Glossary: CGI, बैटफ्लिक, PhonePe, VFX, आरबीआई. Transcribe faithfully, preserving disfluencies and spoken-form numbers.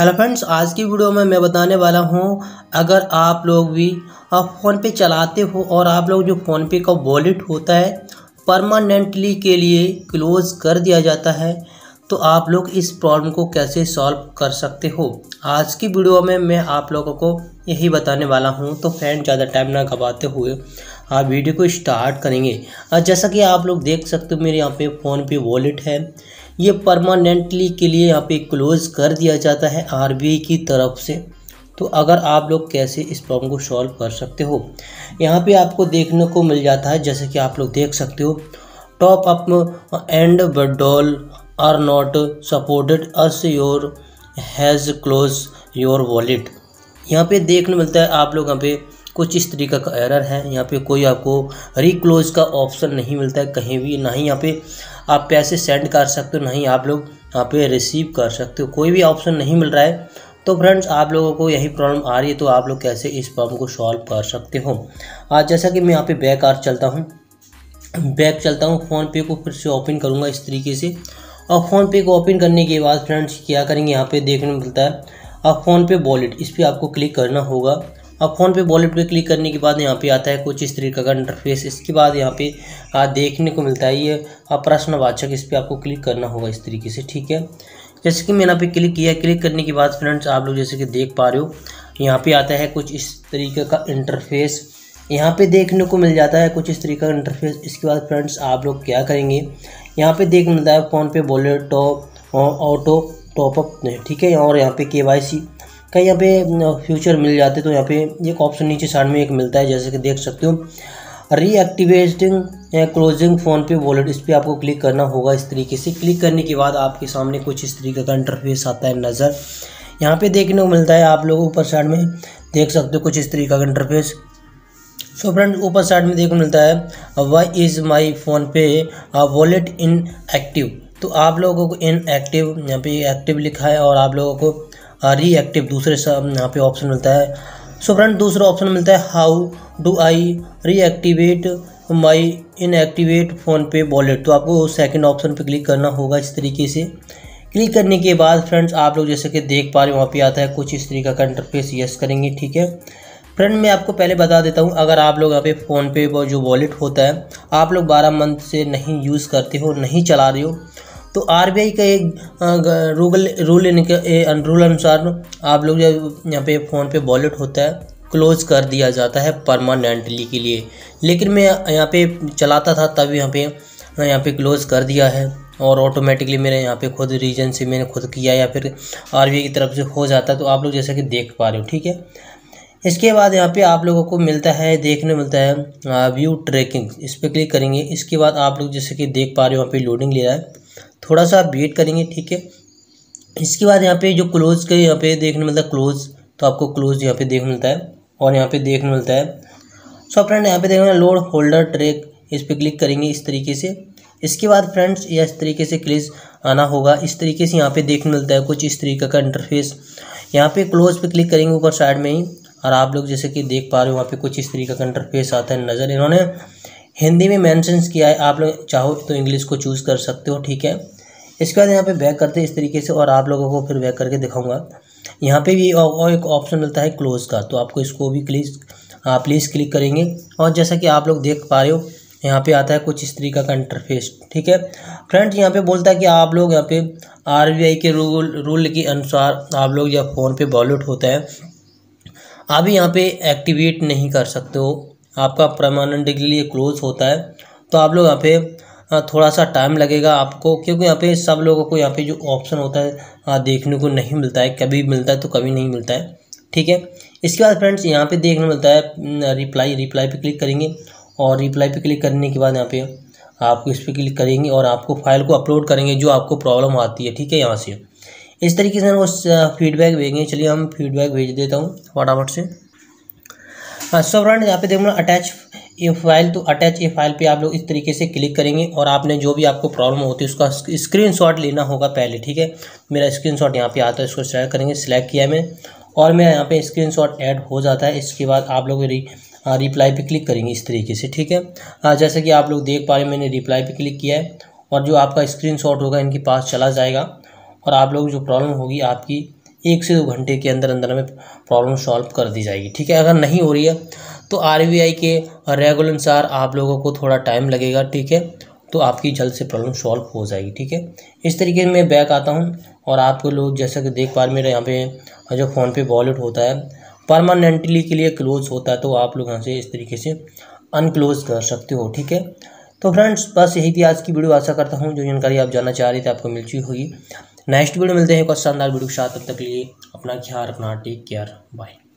Hello friends, आज की video में मैं बताने वाला हूं, अगर आप लोग भी फ़ोनपे चलाते हो और आप लोग जो फ़ोनपे का वॉलेट होता है परमानेंटली के लिए क्लोज़ कर दिया जाता है तो आप लोग इस प्रॉब्लम को कैसे सॉल्व कर सकते हो। आज की वीडियो में मैं आप लोगों को यही बताने वाला हूं। तो फ्रेंड, ज़्यादा टाइम ना गवाते हुए आप वीडियो को स्टार्ट करेंगे। जैसा कि आप लोग देख सकते हो, मेरे यहाँ पे फ़ोनपे वॉलेट है, ये परमानेंटली के लिए यहाँ पे क्लोज़ कर दिया जाता है आरबीआई की तरफ से। तो अगर आप लोग कैसे इस प्रॉब्लम को सॉल्व कर सकते हो, यहाँ पे आपको देखने को मिल जाता है, जैसे कि आप लोग देख सकते हो, top up and withdrawal are not supported as your has close your wallet. यहाँ पे देखने मिलता है आप लोग, यहाँ पे कुछ इस तरीका का एरर है। यहाँ पे कोई आपको रिक्लोज का ऑप्शन नहीं मिलता है कहीं भी, ना ही यहाँ पे आप पैसे सेंड कर सकते हो, ना ही आप लोग यहाँ पे रिसीव कर सकते हो, कोई भी ऑप्शन नहीं मिल रहा है। तो फ्रेंड्स, आप लोगों को यही प्रॉब्लम आ रही है, तो आप लोग कैसे इस प्रॉब्लम को सॉल्व कर सकते हो। आज जैसा कि मैं यहाँ पे बैक आर चलता हूँ बैक चलता हूँ फ़ोनपे को फिर से ओपन करूँगा इस तरीके से। और फ़ोनपे को ओपन करने के बाद फ्रेंड्स क्या करेंगे, यहाँ पर देखने मिलता है अब फ़ोनपे वॉलेट, इस पर आपको क्लिक करना होगा। अब फ़ोनपे वॉलेट पे क्लिक करने के बाद यहाँ पे आता है कुछ इस तरीके का इंटरफेस। इसके बाद यहाँ पे आ, देखने को मिलता है ये प्रश्नवाचक, इस पर आपको क्लिक करना होगा इस तरीके से, ठीक है। जैसे कि मैंने यहाँ पे क्लिक किया, क्लिक करने के बाद फ्रेंड्स आप लोग जैसे कि देख पा रहे हो, यहाँ पर आता है कुछ इस तरीके का इंटरफेस, यहाँ पर देखने को मिल जाता है कुछ इस तरीके का इंटरफेस। इसके बाद फ्रेंड्स आप लोग क्या करेंगे, यहाँ पर देख मिलता है PhonePe wallet top auto top up, ठीक है। और यहाँ पे के वाई सी का यहाँ पे फ्यूचर मिल जाते, तो यहाँ पे एक ऑप्शन नीचे साइड में एक मिलता है, जैसे कि देख सकते हो, रीएक्टिवेटिंग क्लोजिंग फ़ोनपे वॉलेट, इस पर आपको क्लिक करना होगा इस तरीके से। क्लिक करने के बाद आपके सामने कुछ इस तरीके का इंटरफेस आता है नज़र, यहाँ पे देखने को मिलता है आप लोग ऊपर साइड में देख सकते हो कुछ इस तरीके का इंटरफेस। सो फ्रेंड, ऊपर साइड में देखने को मिलता है why is my PhonePe wallet inactive, तो आप लोगों को इन एक्टिव यहाँ पे एक्टिव लिखा है और आप लोगों को रीएक्टिव दूसरे सब यहाँ पे ऑप्शन मिलता है। सो फ्रेंड, दूसरा ऑप्शन मिलता है how do I reactivate my inactivate PhonePe wallet, तो आपको सेकंड ऑप्शन पे क्लिक करना होगा इस तरीके से। क्लिक करने के बाद फ्रेंड्स आप लोग जैसे कि देख पा रहे हो, वहाँ पर आता है कुछ इस तरीके का इंटरफेस, यस करेंगे, ठीक है। फ्रेंड, मैं आपको पहले बता देता हूँ, अगर आप लोग यहाँ पे फ़ोनपे जो वॉलेट होता है आप लोग बारह मंथ से नहीं यूज़ करते हो, नहीं चला रहे हो, तो आरबीआई का एक रूल रूल रूल अनुसार आप लोग जब यहाँ पे फ़ोनपे वॉलेट होता है क्लोज़ कर दिया जाता है परमानेंटली के लिए। लेकिन मैं यहाँ पे चलाता था तब यहाँ पे यहाँ पे क्लोज़ कर दिया है और ऑटोमेटिकली मेरे यहाँ पे खुद रीजन से मैंने खुद किया या फिर आरबीआई की तरफ से हो जाता है, तो आप लोग जैसा कि देख पा रहे हो, ठीक है। इसके बाद यहाँ पे आप लोगों को मिलता है, देखने मिलता है व्यू ट्रैकिंग, इस पर क्लिक करेंगे। इसके बाद आप लोग जैसे कि देख पा रहे हो यहाँ पे लोडिंग ले रहा है, थोड़ा सा आप वेट करेंगे, ठीक है। इसके बाद यहाँ पे जो क्लोज़ के यहाँ पे देखने मिलता है क्लोज़, तो आपको क्लोज़ यहाँ पे देखने मिलता है और यहाँ पे देखने मिलता है। सो फ्रेंड, यहाँ पे देखना लोड होल्डर ट्रैक, इस पर क्लिक करेंगे इस तरीके से। इसके बाद फ्रेंड्स यह इस तरीके से क्लिज आना होगा इस तरीके से, यहाँ पर देखने मिलता है कुछ इस तरीके का इंटरफेस। यहाँ पर क्लोज़ पर क्लिक करेंगे ऊपर साइड में ही और आप लोग जैसे कि देख पा रहे हो वहाँ पे कुछ इस तरीके का इंटरफेस आता है नज़र। इन्होंने हिंदी में मेंशन्स किया है, आप लोग चाहो तो इंग्लिश को चूज़ कर सकते हो, ठीक है। इसके बाद यहाँ पे बैक करते हैं इस तरीके से और आप लोगों को फिर बैक करके दिखाऊंगा। यहाँ पे भी और एक ऑप्शन मिलता है क्लोज़ का, तो आपको इसको भी क्लिक प्लीज़ क्लिक करेंगे और जैसा कि आप लोग देख पा रहे हो यहाँ पे आता है कुछ इस तरीके का इंटरफेस, ठीक है। फ्रेंड्स, यहाँ पे बोलता है कि आप लोग यहाँ पे आरबीआई के रूल रूल के अनुसार आप लोग या फ़ोन पे वॉलेट होता है अभी यहाँ पे एक्टिवेट नहीं कर सकते हो, आपका परमानेंटली के लिए क्लोज़ होता है, तो आप लोग यहाँ पे थोड़ा सा टाइम लगेगा आपको, क्योंकि यहाँ पे सब लोगों को यहाँ पे जो ऑप्शन होता है देखने को नहीं मिलता है, कभी मिलता है तो कभी नहीं मिलता है, ठीक है। इसके बाद फ्रेंड्स यहाँ पे देखने मिलता है रिप्लाई रिप्लाई पे क्लिक करेंगे और रिप्लाई पे क्लिक करने के बाद यहाँ पे आप इस पर क्लिक करेंगे और आपको फाइल को अपलोड करेंगे जो आपको प्रॉब्लम आती है, ठीक है। यहाँ से इस तरीके से वो फीडबैक भेजेंगे, चलिए हम फीडबैक भेज देता हूँ फटाफट से। हाँ सो फ्रेंड, यहाँ पे देखना अटैच ए फाइल, तो अटैच ए फाइल पे आप लोग इस तरीके से क्लिक करेंगे और आपने जो भी आपको प्रॉब्लम होती है उसका स्क्रीनशॉट लेना होगा पहले, ठीक है। मेरा स्क्रीनशॉट यहाँ पे आता है, इसको सेलेक्ट करेंगे, सिलेक्ट किया मैं और मेरा यहाँ पे स्क्रीनशॉट ऐड हो जाता है। इसके बाद आप लोग री रिप्लाई पे क्लिक करेंगे इस तरीके से, ठीक है। जैसे कि आप लोग देख पा रहे मैंने रिप्लाई पे क्लिक किया है और जो आपका स्क्रीनशॉट होगा इनके पास चला जाएगा और आप लोग जो प्रॉब्लम होगी आपकी एक से दो घंटे के अंदर अंदर हमें प्रॉब्लम सॉल्व कर दी जाएगी। ठीक है, अगर नहीं हो रही है तो आरबीआई के रेगुल अनुसार आप लोगों को थोड़ा टाइम लगेगा। ठीक है, तो आपकी जल्द से प्रॉब्लम सॉल्व हो जाएगी। ठीक है, इस तरीके में बैक आता हूँ और आपको लोग जैसा कि देख पा रहे मेरे यहाँ पे जो फ़ोन पे वॉलेट होता है परमानेंटली के लिए क्लोज होता है, तो आप लोग यहाँ से इस तरीके से अनक्लोज कर सकते हो। ठीक है, तो फ्रेंड्स बस यही थी आज की वीडियो। आशा करता हूँ जो जानकारी आप जानना चाह रही थी आपको मिल चुकी होगी। नेक्स्ट वीडियो मिलते हैं एक और शानदार वीडियो के साथ। तब तक के लिए अपना ख्याल, अपना टेक केयर, बाय।